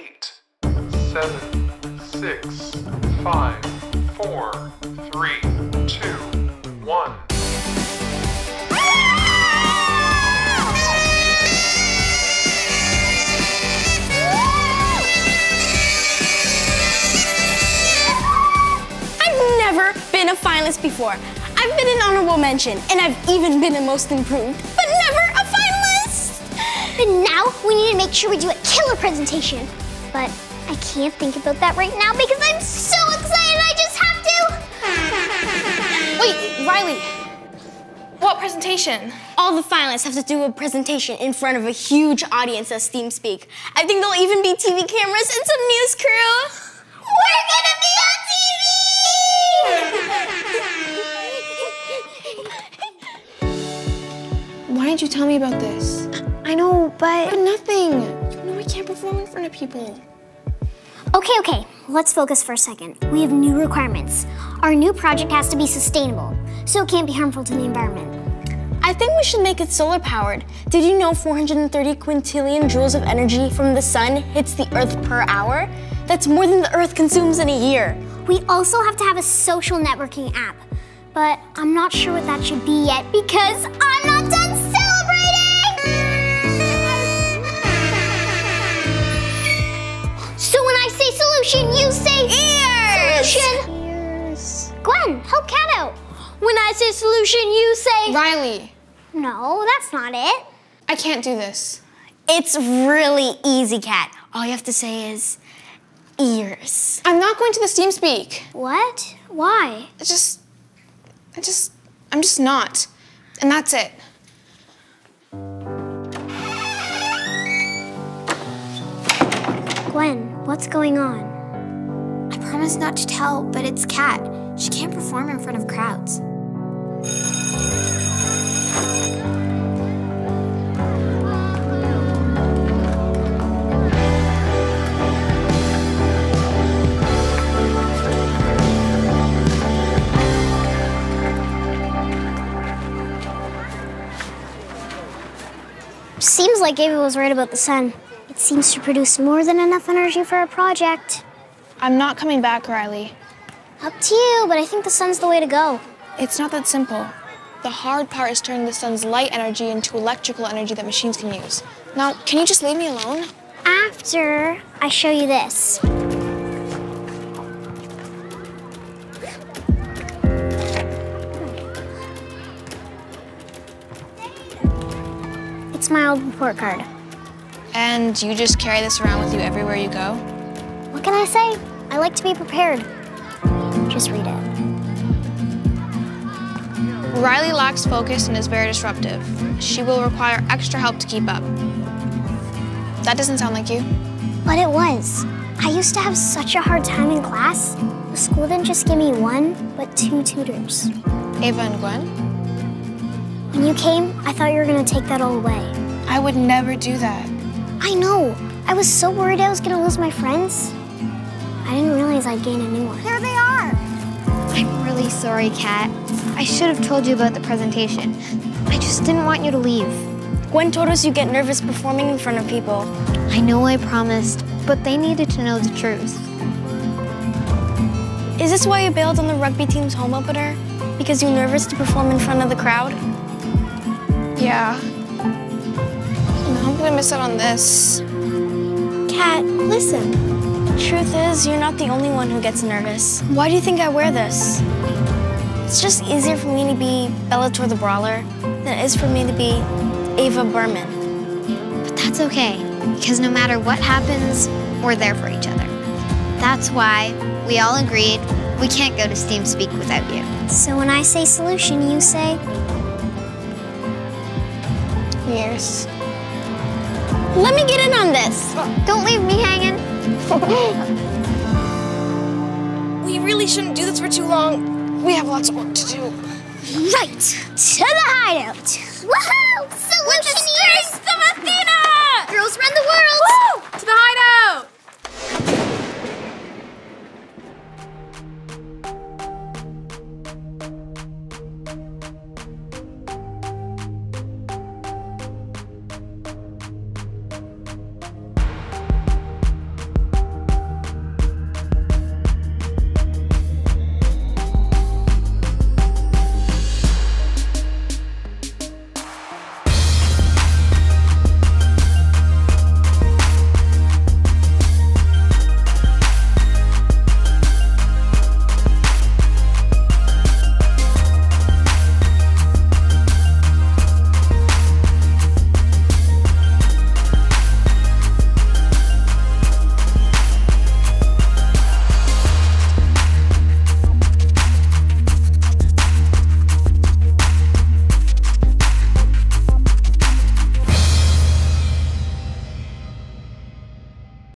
8, 7, 6, 5, 4, 3, 2, 1. I've never been a finalist before. I've been an honorable mention, and I've even been a most improved, but never a finalist! But now we need to make sure we do a killer presentation. But I can't think about that right now because I'm so excited I just have to! Wait, Riley, what presentation? All the finalists have to do a presentation in front of a huge audience at STEAM Speak. I think there'll even be TV cameras and some news crew. We're gonna be on TV! Why didn't you tell me about this? I know, but... But nothing! You know we can't perform in front of people. Okay, okay, let's focus for a second. We have new requirements. Our new project has to be sustainable, so it can't be harmful to the environment. I think we should make it solar-powered. Did you know 430 quintillion joules of energy from the sun hits the Earth per hour? That's more than the Earth consumes in a year. We also have to have a social networking app, but I'm not sure what that should be yet because I'm not done celebrating! So when I say solution, you say ears! Solution! Ears. Gwen, help Kat out! When I say solution, you say... Riley! No, that's not it. I can't do this. It's really easy, Kat. All you have to say is... ears. I'm not going to the STEAM Speak. What? Why? I'm just not. And that's it. Gwen, what's going on? I promise not to tell, but it's Kat. She can't perform in front of crowds. Seems like Ava was right about the sun. It seems to produce more than enough energy for our project. I'm not coming back, Riley. Up to you, but I think the sun's the way to go. It's not that simple. The hard part is turning the sun's light energy into electrical energy that machines can use. Now, can you just leave me alone? After I show you this. My old report card. And you just carry this around with you everywhere you go? What can I say? I like to be prepared. Just read it. Riley lacks focus and is very disruptive. She will require extra help to keep up. That doesn't sound like you. But it was. I used to have such a hard time in class. The school didn't just give me one, but 2 tutors. Ava and Gwen? When you came, I thought you were gonna take that all away. I would never do that. I know. I was so worried I was gonna lose my friends. I didn't realize I'd gain a new one. There they are! I'm really sorry, Kat. I should have told you about the presentation. I just didn't want you to leave. Gwen told us you get nervous performing in front of people. I know I promised, but they needed to know the truth. Is this why you bailed on the rugby team's home opener? Because you were nervous to perform in front of the crowd? Yeah. I'm gonna miss out on this. Kat, listen. Truth is, you're not the only one who gets nervous. Why do you think I wear this? It's just easier for me to be Bellator the Brawler than it is for me to be Ava Berman. But that's okay, because no matter what happens, we're there for each other. That's why we all agreed we can't go to STEAM Speak without you. So when I say solution, you say? Years. Let me get in on this. Don't leave me hanging. We really shouldn't do this for too long. We have lots of work to do. Right. To the hideout. Woohoo! Solutioneers!